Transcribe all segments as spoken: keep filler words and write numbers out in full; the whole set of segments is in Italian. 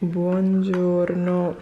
Buongiorno,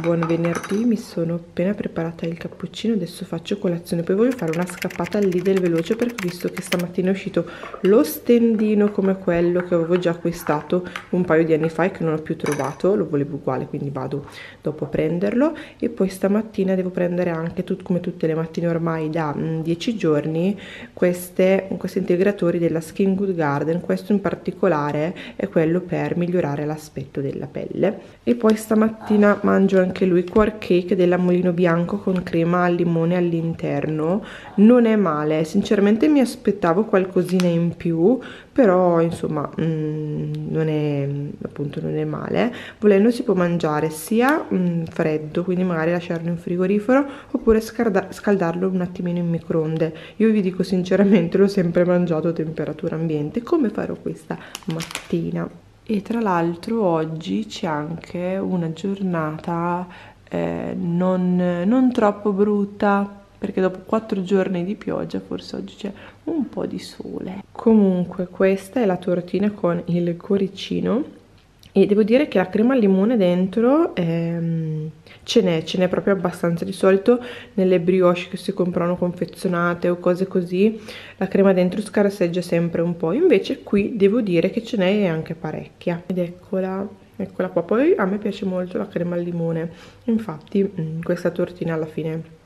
buon venerdì, mi sono appena preparata il cappuccino, adesso faccio colazione, poi voglio fare una scappata al Lidl veloce perché ho visto che stamattina è uscito lo stendino come quello che avevo già acquistato un paio di anni fa e che non ho più trovato, lo volevo uguale quindi vado dopo a prenderlo. E poi stamattina devo prendere anche, tut, come tutte le mattine ormai da dieci giorni, queste, questi integratori della Skin Good Garden. Questo in particolare è quello per migliorare l'aspetto della pelle. E poi stamattina mangio anche lui Core Cake della Mulino Bianco con crema al limone all'interno, non è male, sinceramente mi aspettavo qualcosina in più, però insomma mh, non è appunto non è male. Volendo si può mangiare sia mh, freddo, quindi magari lasciarlo in frigorifero, oppure scaldarlo un attimino in microonde. Io vi dico sinceramente l'ho sempre mangiato a temperatura ambiente, come farò questa mattina. E tra l'altro oggi c'è anche una giornata eh, non, non troppo brutta, perché dopo quattro giorni di pioggia forse oggi c'è un po' di sole. Comunque questa è la tortina con il cuoricino e devo dire che la crema al limone dentro ehm, ce n'è, ce n'è proprio abbastanza. Di solito nelle brioche che si comprano confezionate o cose così la crema dentro scarseggia sempre un po', invece qui devo dire che ce n'è anche parecchia. Ed eccola, eccola qua. Poi a me piace molto la crema al limone, infatti questa tortina alla fine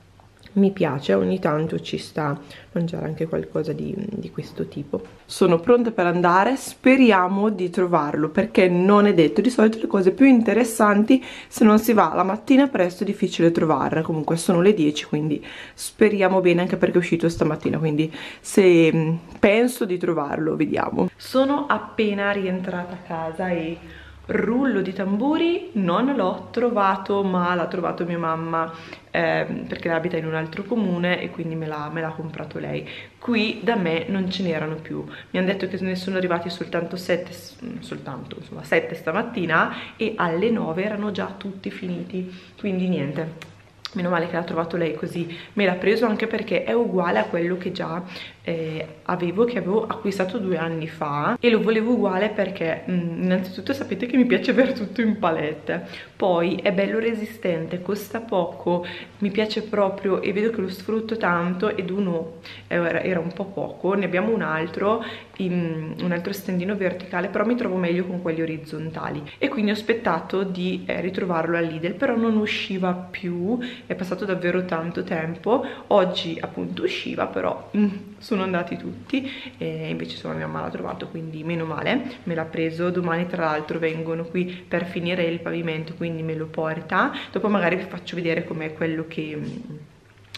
mi piace, ogni tanto ci sta mangiare anche qualcosa di, di questo tipo. Sono pronta per andare, speriamo di trovarlo perché non è detto, di solito le cose più interessanti se non si va la mattina presto è difficile trovarle. Comunque sono le dieci, quindi speriamo bene, anche perché è uscito stamattina, quindi se penso di trovarlo, vediamo. Sono appena rientrata a casa e rullo di tamburi, non l'ho trovato, ma l'ha trovato mia mamma eh, perché abita in un altro comune e quindi me l'ha comprato lei. Qui da me non ce n'erano più, mi hanno detto che ne sono arrivati soltanto sette soltanto insomma sette stamattina e alle nove erano già tutti finiti, quindi niente, meno male che l'ha trovato lei, così me l'ha preso, anche perché è uguale a quello che già eh, avevo, che avevo acquistato due anni fa, e lo volevo uguale perché mh, innanzitutto sapete che mi piace avere tutto in palette, poi è bello resistente, costa poco, mi piace proprio e vedo che lo sfrutto tanto. Ed uno era, era un po' poco, ne abbiamo un altro in, un altro stendino verticale, però mi trovo meglio con quelli orizzontali e quindi ho aspettato di eh, ritrovarlo al Lidl, però non usciva più. È passato davvero tanto tempo, oggi appunto usciva, però mm, sono andati tutti e invece sono mia mamma l'ha trovato, quindi meno male, me l'ha preso. Domani tra l'altro vengono qui per finire il pavimento, quindi me lo porta, dopo magari vi faccio vedere com'è quello che... Mm,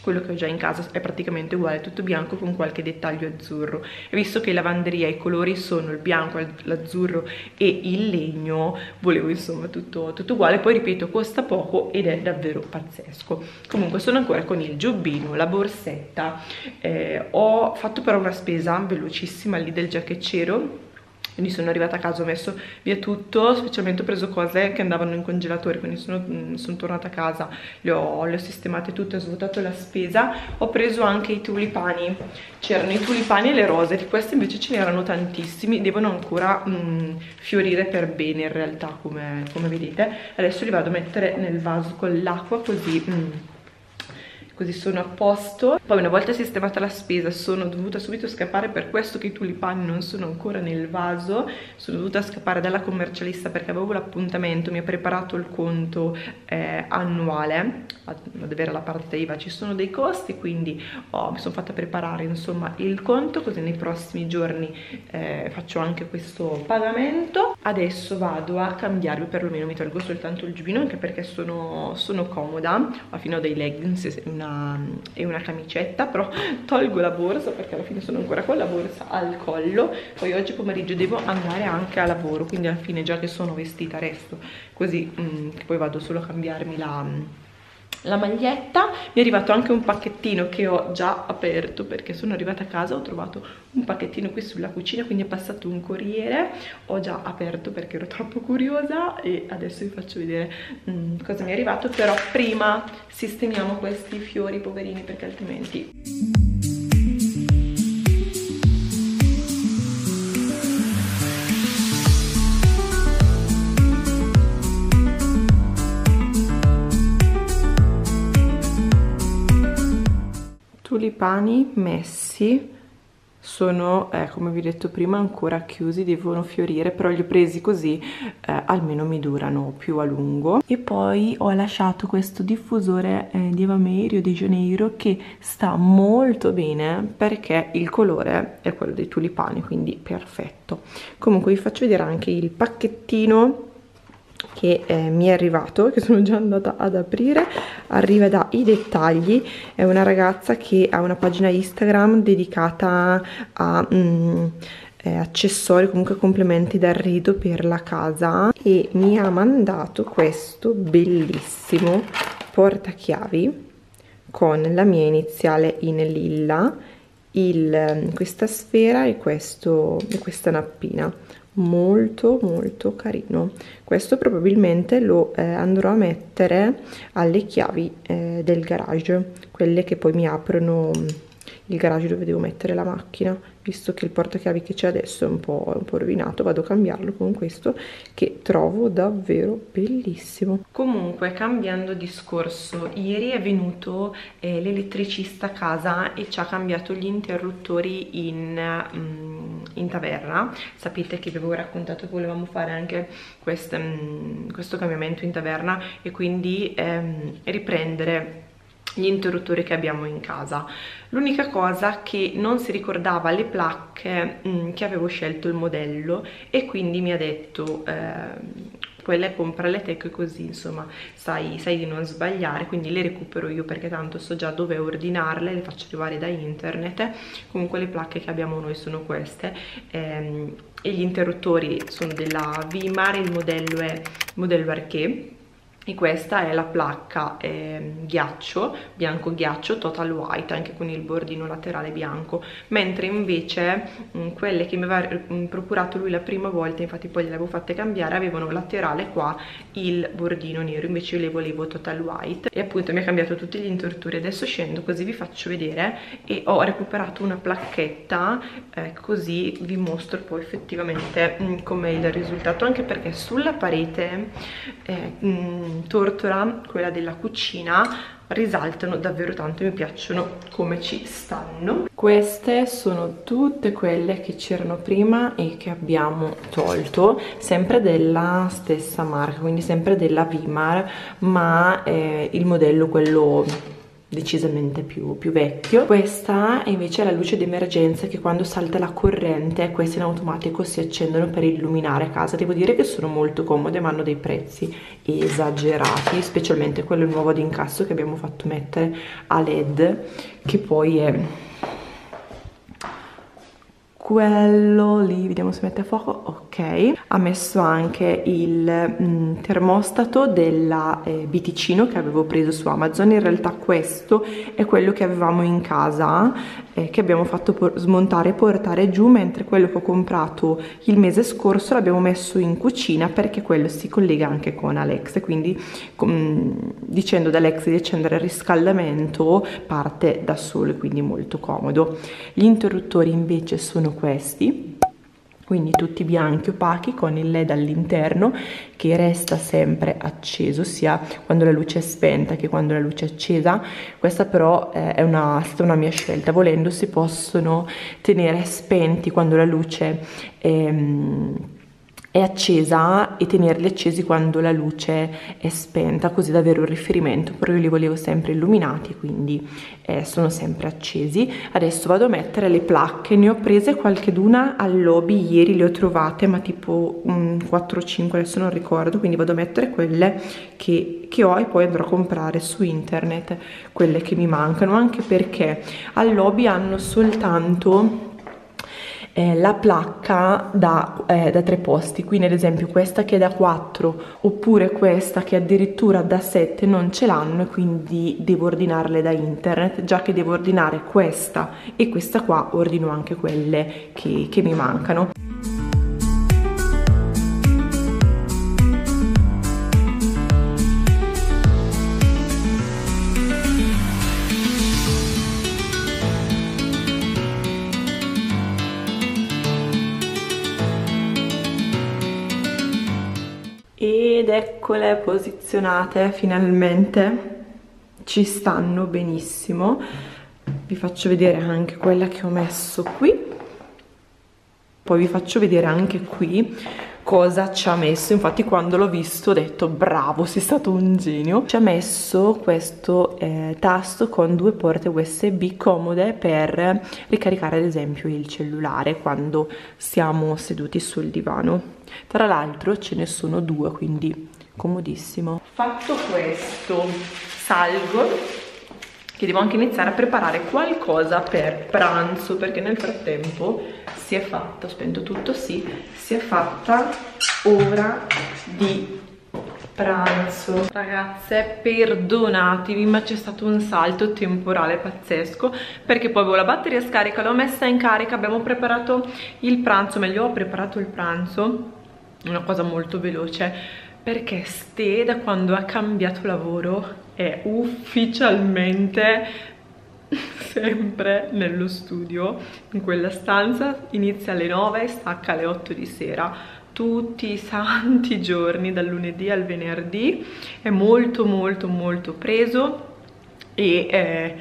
quello che ho già in casa è praticamente uguale, tutto bianco con qualche dettaglio azzurro. E visto che in lavanderia i colori sono il bianco, l'azzurro e il legno, volevo insomma tutto, tutto uguale. Poi ripeto, costa poco ed è davvero pazzesco. Comunque sono ancora con il giubbino, la borsetta. Eh, ho fatto però una spesa velocissima lì del già che c'ero, quindi sono arrivata a casa, ho messo via tutto, specialmente ho preso cose che andavano in congelatore, quindi sono, sono tornata a casa, le ho, le ho sistemate tutte, ho svuotato la spesa. Ho preso anche i tulipani, c'erano i tulipani e le rose, di queste invece ce n'erano tantissimi, devono ancora mh, fiorire per bene in realtà, come, come vedete. Adesso li vado a mettere nel vaso con l'acqua, così... Mh. Così sono a posto. Poi una volta sistemata la spesa sono dovuta subito scappare, per questo che i tulipani non sono ancora nel vaso. Sono dovuta scappare dalla commercialista perché avevo l'appuntamento, mi ha preparato il conto eh, annuale, ad avere la partita I V A ci sono dei costi, quindi oh, mi sono fatta preparare insomma il conto, così nei prossimi giorni eh, faccio anche questo pagamento. Adesso vado a cambiarmi, perlomeno mi tolgo soltanto il giubbino, anche perché sono, sono comoda, alla fine ho dei leggings una e una camicetta, però tolgo la borsa perché alla fine sono ancora con la borsa al collo. Poi oggi pomeriggio devo andare anche a lavoro, quindi alla fine già che sono vestita resto così, mh, che poi vado solo a cambiarmi la, la maglietta. Mi è arrivato anche un pacchettino che ho già aperto perché sono arrivata a casa, ho trovato un pacchettino qui sulla cucina, quindi è passato un corriere, ho già aperto perché ero troppo curiosa e adesso vi faccio vedere mh, cosa mi è arrivato. Però prima sistemiamo questi fiori poverini perché altrimenti... pani messi sono, eh, come vi ho detto prima, ancora chiusi, devono fiorire, però li ho presi così, eh, almeno mi durano più a lungo. E poi ho lasciato questo diffusore eh, di Ava May Rio de Janeiro, che sta molto bene perché il colore è quello dei tulipani, quindi perfetto. Comunque vi faccio vedere anche il pacchettino che eh, mi è arrivato, che sono già andata ad aprire. Arriva da I Dettagli, è una ragazza che ha una pagina Instagram dedicata a mm, eh, accessori, comunque complementi d'arredo per la casa, e mi ha mandato questo bellissimo portachiavi con la mia iniziale in lilla, il, questa sfera e, questo, e questa nappina. Molto molto carino. Questo probabilmente lo eh, andrò a mettere alle chiavi eh, del garage, quelle che poi mi aprono il garage dove devo mettere la macchina, visto che il portachiavi che c'è adesso è un po', un po' rovinato. Vado a cambiarlo con questo, che trovo davvero bellissimo. Comunque, cambiando discorso, ieri è venuto eh, l'elettricista a casa e ci ha cambiato gli interruttori in... Mm, in taverna. Sapete che vi avevo raccontato che volevamo fare anche quest, questo cambiamento in taverna e quindi ehm, riprendere gli interruttori che abbiamo in casa. L'unica cosa che non si ricordava le placche mh, che avevo scelto il modello, e quindi mi ha detto ehm, quelle compra le tecche, così insomma sai, sai di non sbagliare, quindi le recupero io perché tanto so già dove ordinarle, le faccio arrivare da internet. Comunque le placche che abbiamo noi sono queste, ehm, e gli interruttori sono della Vimar, il modello è modello Arche, e questa è la placca eh, ghiaccio, bianco ghiaccio total white, anche con il bordino laterale bianco, mentre invece mh, quelle che mi aveva mh, procurato lui la prima volta, infatti poi le avevo fatte cambiare, avevano laterale qua il bordino nero, invece io le volevo total white. E appunto mi ha cambiato tutti gli interruttori. Adesso scendo così vi faccio vedere, e ho recuperato una placchetta eh, così vi mostro poi effettivamente com'è il risultato, anche perché sulla parete eh, mh, tortora, quella della cucina, risaltano davvero tanto e mi piacciono come ci stanno. Queste sono tutte quelle che c'erano prima e che abbiamo tolto, sempre della stessa marca, quindi sempre della Vimar, ma eh, il modello quello decisamente più, più vecchio. Questa è invece la luce d'emergenza, che quando salta la corrente queste in automatico si accendono per illuminare casa. Devo dire che sono molto comode, ma hanno dei prezzi esagerati, specialmente quello nuovo ad incasso che abbiamo fatto mettere a led, che poi è quello lì, vediamo se mette a fuoco. Ok, ha messo anche il mm, termostato della eh, BTicino che avevo preso su Amazon. In realtà questo è quello che avevamo in casa, eh, che abbiamo fatto smontare e portare giù, mentre quello che ho comprato il mese scorso l'abbiamo messo in cucina, perché quello si collega anche con Alexa, quindi con, dicendo ad Alexa di accendere il riscaldamento parte da solo, quindi molto comodo. Gli interruttori invece sono questi, quindi tutti bianchi opachi con il led all'interno che resta sempre acceso sia quando la luce è spenta che quando la luce è accesa. Questa però eh, è, una, è stata una mia scelta, volendo si possono tenere spenti quando la luce ehm, è accesa e tenerli accesi quando la luce è spenta, così da avere un riferimento, però io li volevo sempre illuminati, quindi eh, sono sempre accesi. Adesso vado a mettere le placche, ne ho prese qualcheduna al lobby, ieri le ho trovate, ma tipo quattro o cinque, adesso non ricordo, quindi vado a mettere quelle che, che ho, e poi andrò a comprare su internet quelle che mi mancano, anche perché al lobby hanno soltanto Eh, la placca da, eh, da tre posti, quindi ad esempio questa che è da quattro oppure questa che addirittura da sette non ce l'hanno, e quindi devo ordinarle da internet. Già che devo ordinare questa e questa qua, ordino anche quelle che, che mi mancano. Ed eccole posizionate, finalmente ci stanno benissimo. vi faccio vedere anche quella che ho messo qui, poi vi faccio vedere anche qui cosa ci ha messo. Infatti quando l'ho visto ho detto bravo, sei stato un genio. Ci ha messo questo eh, tasto con due porte U S B comode per ricaricare ad esempio il cellulare quando siamo seduti sul divano. Tra l'altro ce ne sono due, quindi comodissimo. Fatto questo, salgo che devo anche iniziare a preparare qualcosa per pranzo, perché nel frattempo si è fatta, ho spento tutto, sì, si è fatta ora di pranzo. Ragazze, perdonatemi, ma c'è stato un salto temporale pazzesco, perché poi avevo la batteria scarica, l'ho messa in carica, abbiamo preparato il pranzo, meglio ho preparato il pranzo, una cosa molto veloce, perché Ste, da quando ha cambiato lavoro, è ufficialmente sempre nello studio, in quella stanza, inizia alle nove e stacca alle otto di sera, tutti i santi giorni, dal lunedì al venerdì, è molto molto molto preso e... Eh,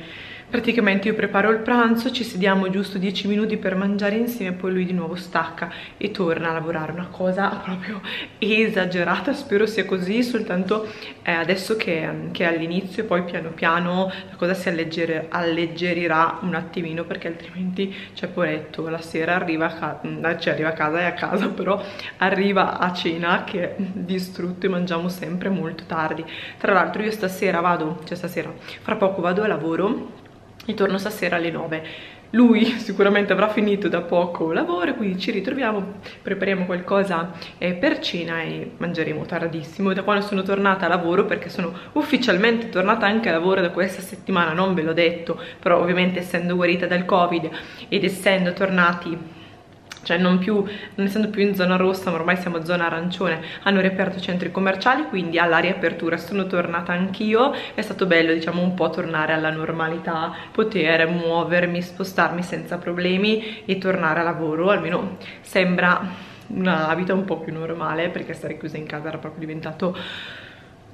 praticamente io preparo il pranzo, ci sediamo giusto dieci minuti per mangiare insieme, poi lui di nuovo stacca e torna a lavorare, una cosa proprio esagerata, spero sia così, soltanto eh, adesso che, che è all'inizio, poi piano piano la cosa si allegger alleggerirà un attimino, perché altrimenti c'è poretto, la sera arriva a, ca cioè arriva a casa, è a casa, però arriva a cena che è distrutto e mangiamo sempre molto tardi. Tra l'altro io stasera vado, cioè stasera, fra poco vado a lavoro, e torno stasera alle nove. Lui sicuramente avrà finito da poco lavoro, quindi ci ritroviamo, prepariamo qualcosa eh, per cena e mangeremo tardissimo. Da quando sono tornata a lavoro, perché sono ufficialmente tornata anche a lavoro da questa settimana, non ve l'ho detto, però ovviamente essendo guarita dal Covid ed essendo tornati, cioè non più, non essendo più in zona rossa, ma ormai siamo in zona arancione, hanno riaperto i centri commerciali, quindi alla riapertura sono tornata anch'io. È stato bello, diciamo, un po' tornare alla normalità, poter muovermi, spostarmi senza problemi e tornare a lavoro, almeno sembra una vita un po' più normale, perché stare chiusa in casa era proprio diventato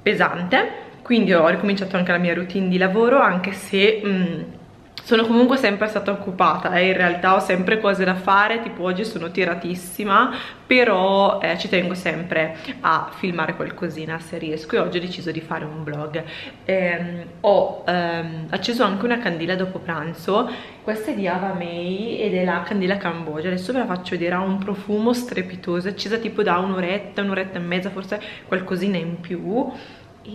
pesante. Quindi ho ricominciato anche la mia routine di lavoro, anche se... Mh, sono comunque sempre stata occupata e eh. in realtà ho sempre cose da fare, tipo oggi sono tiratissima, però eh, ci tengo sempre a filmare qualcosina se riesco, e oggi ho deciso di fare un vlog. Ehm, ho ehm, acceso anche una candela dopo pranzo, questa è di Ava May ed è la candela Cambogia, adesso ve la faccio vedere, ha un profumo strepitoso, è accesa tipo da un'oretta, un'oretta e mezza, forse qualcosina in più.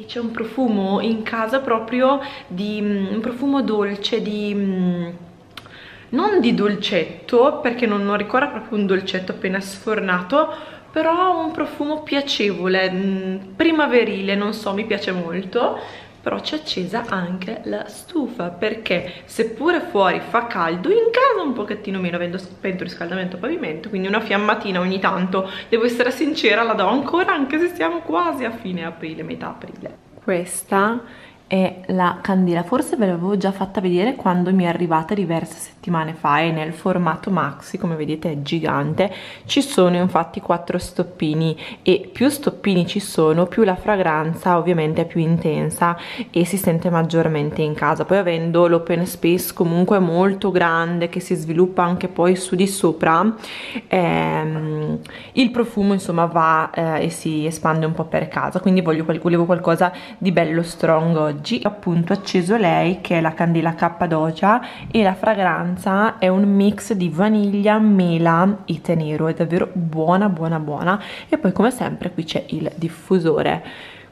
C'è un profumo in casa proprio di un profumo dolce, di non di dolcetto, perché non, non ricorda proprio un dolcetto appena sfornato, però un profumo piacevole, primaverile, non so, mi piace molto. Però c'è accesa anche la stufa, perché seppure fuori fa caldo, in casa un pochettino meno, avendo spento il riscaldamento a pavimento, quindi una fiammatina ogni tanto, devo essere sincera, la do ancora, anche se siamo quasi a fine aprile, metà aprile. Questa è la candela, forse ve l'avevo già fatta vedere quando mi è arrivata diverse settimane fa, e nel formato maxi, come vedete, è gigante, ci sono infatti quattro stoppini, e più stoppini ci sono, più la fragranza ovviamente è più intensa e si sente maggiormente in casa. Poi avendo l'open space comunque molto grande, che si sviluppa anche poi su di sopra, ehm, il profumo insomma va eh, e si espande un po' per casa, quindi voglio, volevo qualcosa di bello strong oggi. Oggi ho appunto acceso lei, che è la candela Cappadocia, e la fragranza è un mix di vaniglia, mela e tè nero, è davvero buona buona buona. E poi come sempre qui c'è il diffusore.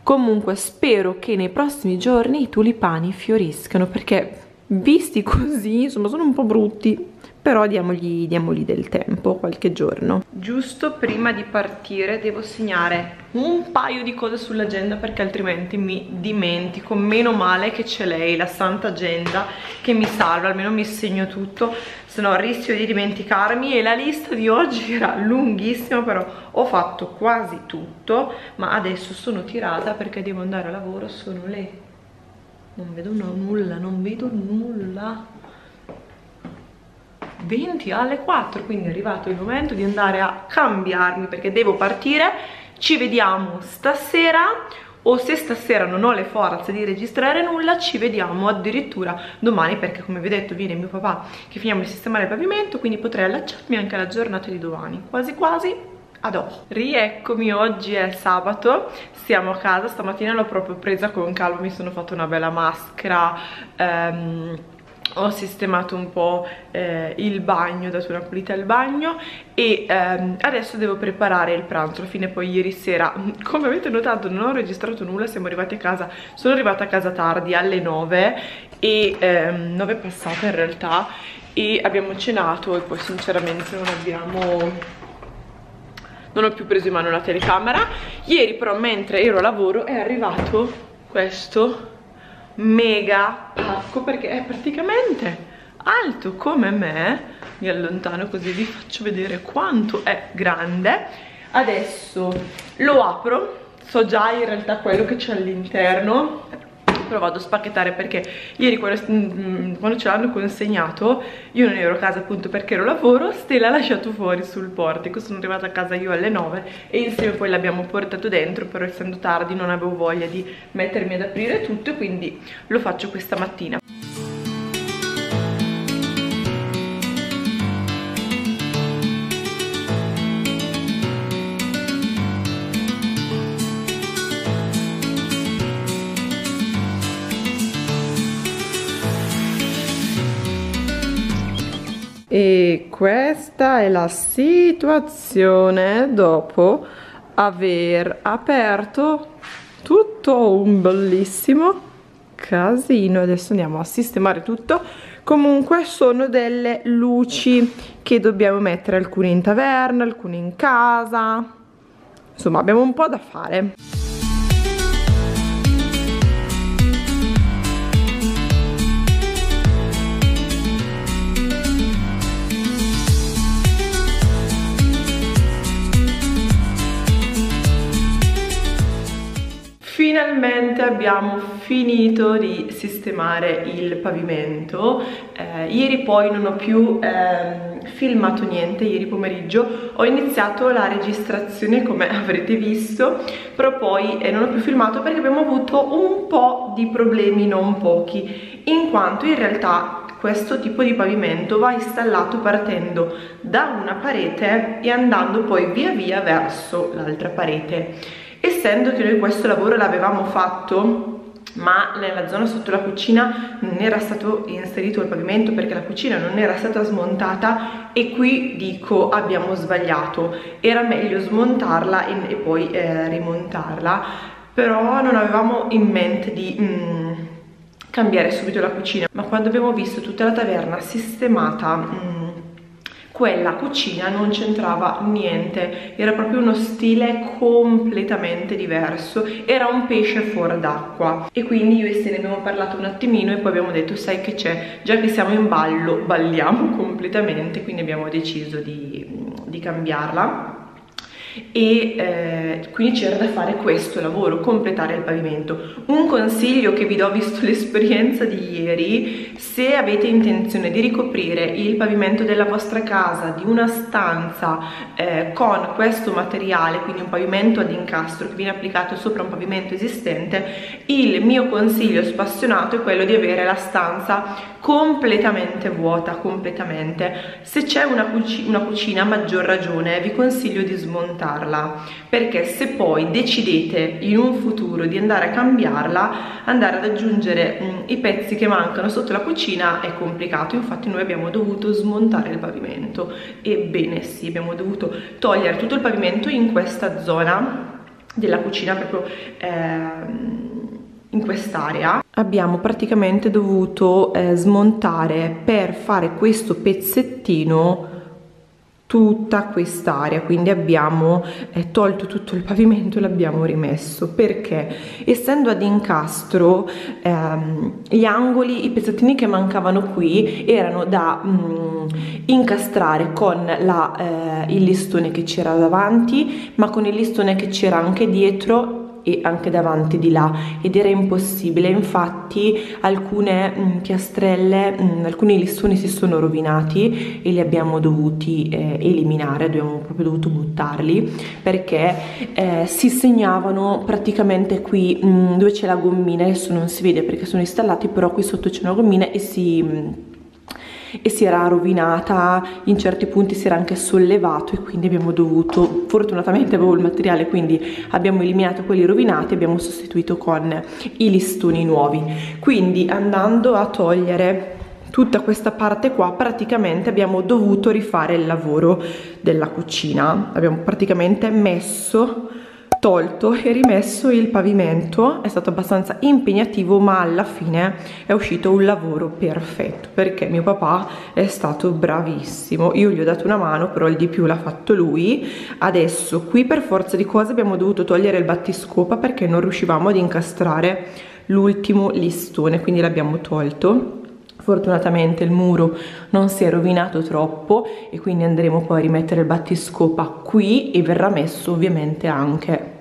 Comunque spero che nei prossimi giorni i tulipani fioriscano, perché visti così insomma sono un po' brutti, però diamogli, diamogli del tempo, qualche giorno. Giusto prima di partire devo segnare un paio di cose sull'agenda, perché altrimenti mi dimentico. Meno male che c'è lei, la santa agenda, che mi salva, almeno mi segno tutto, se no rischio di dimenticarmi. E la lista di oggi era lunghissima, però ho fatto quasi tutto, ma adesso sono tirata perché devo andare a lavoro, sono le... non vedo nulla, non vedo nulla... venti alle quattro, quindi è arrivato il momento di andare a cambiarmi perché devo partire. Ci vediamo stasera, o se stasera non ho le forze di registrare nulla, ci vediamo addirittura domani, perché come vi ho detto viene mio papà che finiamo di sistemare il pavimento, quindi potrei allacciarmi anche alla giornata di domani, quasi quasi. Adò. Rieccomi, oggi è sabato, siamo a casa, stamattina l'ho proprio presa con calma, mi sono fatta una bella maschera, ehm, ho sistemato un po' eh, il bagno, ho dato una pulita al bagno e ehm, adesso devo preparare il pranzo. Alla fine poi ieri sera, come avete notato, non ho registrato nulla, siamo arrivati a casa, sono arrivata a casa tardi, alle nove e ehm, nove passate in realtà, e abbiamo cenato e poi sinceramente non abbiamo... non ho più preso in mano la telecamera. Ieri però, mentre ero a lavoro, è arrivato questo mega pacco, perché è praticamente alto come me. Mi allontano così vi faccio vedere quanto è grande. Adesso lo apro, so già in realtà quello che c'è all'interno, però vado a spacchettare, perché ieri quando ce l'hanno consegnato io non ero a casa, appunto perché ero lavoro. Stella l'ha lasciato fuori sul portico, sono arrivata a casa io alle nove e insieme poi l'abbiamo portato dentro, però essendo tardi non avevo voglia di mettermi ad aprire tutto e quindi lo faccio questa mattina. E questa è la situazione dopo aver aperto tutto un bellissimo casino. Adesso andiamo a sistemare tutto. Comunque sono delle luci che dobbiamo mettere, alcune in taverna, alcune in casa. Insomma, abbiamo un po' da fare. Finalmente abbiamo finito di sistemare il pavimento. Eh, ieri poi non ho più eh, filmato niente, ieri pomeriggio ho iniziato la registrazione come avrete visto, però poi eh, non ho più filmato perché abbiamo avuto un po' di problemi, non pochi, in quanto in realtà questo tipo di pavimento va installato partendo da una parete e andando poi via via verso l'altra parete. Essendo che noi questo lavoro l'avevamo fatto, ma nella zona sotto la cucina non era stato inserito il pavimento perché la cucina non era stata smontata, e qui dico abbiamo sbagliato, era meglio smontarla e, e poi eh, rimontarla, però non avevamo in mente di mm, cambiare subito la cucina. Ma quando abbiamo visto tutta la taverna sistemata, mm, quella cucina non c'entrava niente, era proprio uno stile completamente diverso, era un pesce fuor d'acqua, e quindi io e Stella abbiamo parlato un attimino e poi abbiamo detto sai che c'è, già che siamo in ballo balliamo completamente, quindi abbiamo deciso di, di cambiarla. E eh, quindi c'era da fare questo lavoro, completare il pavimento. Un consiglio che vi do, visto l'esperienza di ieri: se avete intenzione di ricoprire il pavimento della vostra casa, di una stanza, eh, con questo materiale, quindi un pavimento ad incastro che viene applicato sopra un pavimento esistente, il mio consiglio spassionato è quello di avere la stanza completamente vuota, completamente. Se c'è una, cuc- una cucina, a maggior ragione vi consiglio di smontare, perché se poi decidete in un futuro di andare a cambiarla, andare ad aggiungere mh, i pezzi che mancano sotto la cucina è complicato. Infatti noi abbiamo dovuto smontare il pavimento, ebbene sì, abbiamo dovuto togliere tutto il pavimento in questa zona della cucina, proprio ehm, in quest'area. Abbiamo praticamente dovuto eh, smontare per fare questo pezzettino tutta quest'area, quindi abbiamo eh, tolto tutto il pavimento e l'abbiamo rimesso, perché essendo ad incastro ehm, gli angoli, i pezzettini che mancavano qui erano da mh, incastrare con la, eh, il listone che c'era davanti, ma con il listone che c'era anche dietro e anche davanti di là, ed era impossibile. Infatti alcune mh, piastrelle, mh, alcuni lissoni si sono rovinati e li abbiamo dovuti eh, eliminare, abbiamo proprio dovuto buttarli, perché eh, si segnavano praticamente qui mh, dove c'è la gommina. Adesso non si vede perché sono installati, però qui sotto c'è una gommina e si... Mh, e si era rovinata, in certi punti si era anche sollevato, e quindi abbiamo dovuto, fortunatamente avevo il materiale, quindi abbiamo eliminato quelli rovinati e abbiamo sostituito con i listoni nuovi. Quindi andando a togliere tutta questa parte qua, praticamente abbiamo dovuto rifare il lavoro della cucina, abbiamo praticamente messo, tolto e rimesso il pavimento. È stato abbastanza impegnativo, ma alla fine è uscito un lavoro perfetto, perché mio papà è stato bravissimo, io gli ho dato una mano, però il di più l'ha fatto lui. Adesso qui per forza di cose abbiamo dovuto togliere il battiscopa perché non riuscivamo ad incastrare l'ultimo listone, quindi l'abbiamo tolto. Fortunatamente il muro non si è rovinato troppo e quindi andremo poi a rimettere il battiscopa qui, e verrà messo ovviamente anche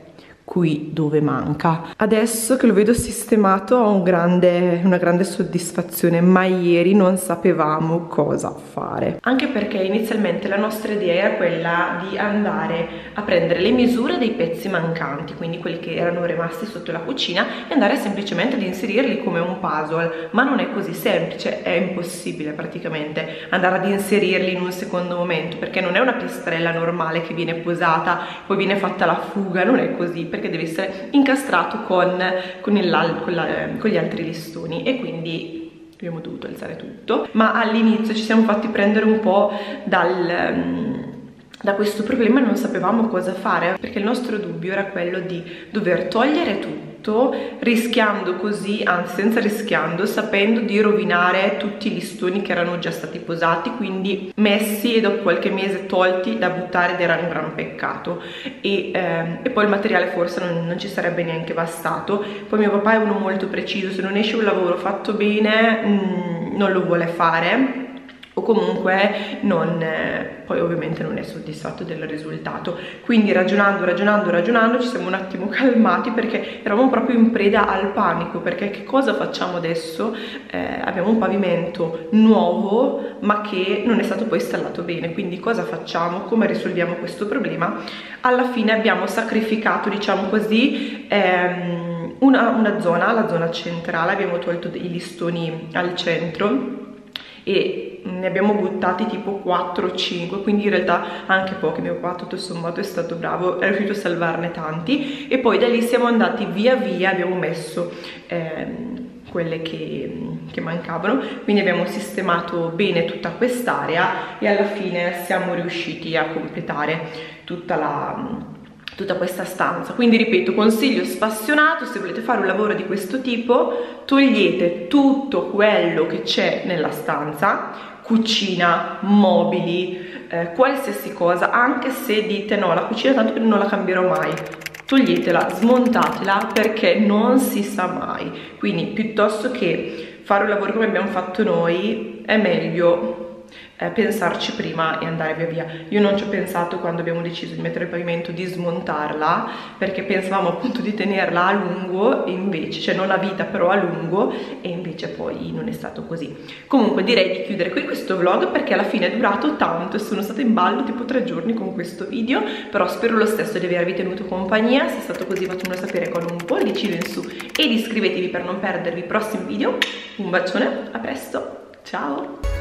qui dove manca. Adesso che lo vedo sistemato ho un grande, una grande soddisfazione, ma ieri non sapevamo cosa fare, anche perché inizialmente la nostra idea era quella di andare a prendere le misure dei pezzi mancanti, quindi quelli che erano rimasti sotto la cucina, e andare semplicemente ad inserirli come un puzzle, ma non è così semplice, è impossibile praticamente andare ad inserirli in un secondo momento, perché non è una piastrella normale che viene posata, poi viene fatta la fuga, non è così, perché deve essere incastrato con, con, il, con, la, con gli altri listoni, e quindi abbiamo dovuto alzare tutto. Ma all'inizio ci siamo fatti prendere un po' dal, da questo problema, non sapevamo cosa fare, perché il nostro dubbio era quello di dover togliere tutto, rischiando così, anzi senza rischiando, sapendo di rovinare tutti i listoni che erano già stati posati, quindi messi e dopo qualche mese tolti da buttare, ed era un gran peccato. E, ehm, e poi il materiale forse non, non ci sarebbe neanche bastato. Poi mio papà è uno molto preciso, se non esce un lavoro fatto bene mh, non lo vuole fare, o comunque non, eh, poi ovviamente non è soddisfatto del risultato. Quindi ragionando, ragionando, ragionando ci siamo un attimo calmati, perché eravamo proprio in preda al panico, perché che cosa facciamo adesso? Eh, abbiamo un pavimento nuovo ma che non è stato poi installato bene, quindi cosa facciamo? Come risolviamo questo problema? Alla fine abbiamo sacrificato, diciamo così, ehm, una, una zona, la zona centrale, abbiamo tolto i listoni al centro e ne abbiamo buttati tipo quattro o cinque, quindi in realtà anche pochi. Mio papà tutto sommato è stato bravo, è riuscito a salvarne tanti, e poi da lì siamo andati via via, abbiamo messo ehm, quelle che, che mancavano, quindi abbiamo sistemato bene tutta quest'area e alla fine siamo riusciti a completare tutta la... tutta questa stanza. Quindi ripeto, consiglio spassionato: se volete fare un lavoro di questo tipo, togliete tutto quello che c'è nella stanza, cucina, mobili, eh, qualsiasi cosa, anche se dite no, la cucina tanto non la cambierò mai, toglietela, smontatela, perché non si sa mai. Quindi piuttosto che fare un lavoro come abbiamo fatto noi, è meglio pensarci prima e andare via via. Io non ci ho pensato quando abbiamo deciso di mettere il pavimento, di smontarla, perché pensavamo appunto di tenerla a lungo, e invece, cioè non a vita però a lungo, e invece poi non è stato così. Comunque direi di chiudere qui questo vlog, perché alla fine è durato tanto e sono stata in ballo tipo tre giorni con questo video, però spero lo stesso di avervi tenuto compagnia. Se è stato così fatemelo sapere con un pollicino in su ed iscrivetevi per non perdervi i prossimi video. Un bacione, a presto, ciao!